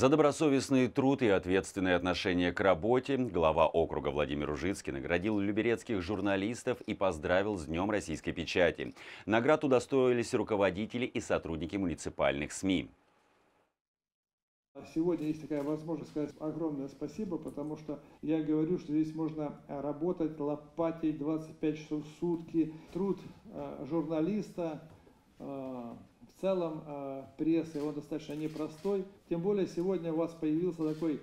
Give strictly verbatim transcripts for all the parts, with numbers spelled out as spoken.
За добросовестный труд и ответственное отношение к работе глава округа Владимир Ружицкий наградил люберецких журналистов и поздравил с Днем российской печати. Наград удостоились руководители и сотрудники муниципальных СМИ. Сегодня есть такая возможность сказать огромное спасибо, потому что я говорю, что здесь можно работать лопатой двадцать пять часов в сутки. Труд журналиста, в целом прессы, он достаточно непростой. Тем более сегодня у вас появился такой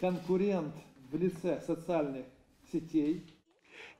конкурент в лице социальных сетей.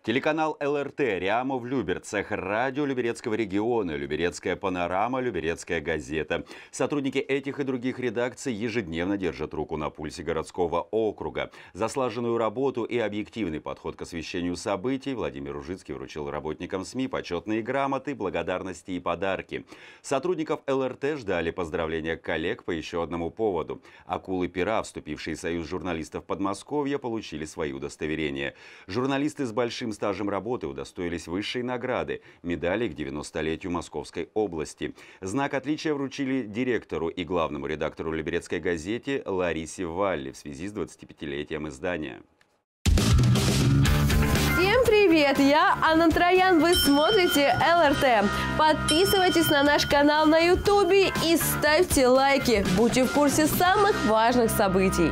Телеканал ЛРТ, РИАМО в Люберцах, радио Люберецкого региона, Люберецкая панорама, Люберецкая газета. Сотрудники этих и других редакций ежедневно держат руку на пульсе городского округа. За слаженную работу и объективный подход к освещению событий Владимир Ружицкий вручил работникам СМИ почетные грамоты, благодарности и подарки. Сотрудников ЛРТ ждали поздравления коллег по еще одному поводу. Акулы-пера, вступившие в Союз журналистов Подмосковья, получили свои удостоверения. Журналисты с большим стажем работы удостоились высшей награды – медали к девяностолетию Московской области. Знак отличия вручили директору и главному редактору Люберецкой газеты Ларисе Вали в связи с двадцатипятилетием издания. Всем привет! Я Анна Троян, вы смотрите ЛРТ. Подписывайтесь на наш канал на ютубе и ставьте лайки. Будьте в курсе самых важных событий.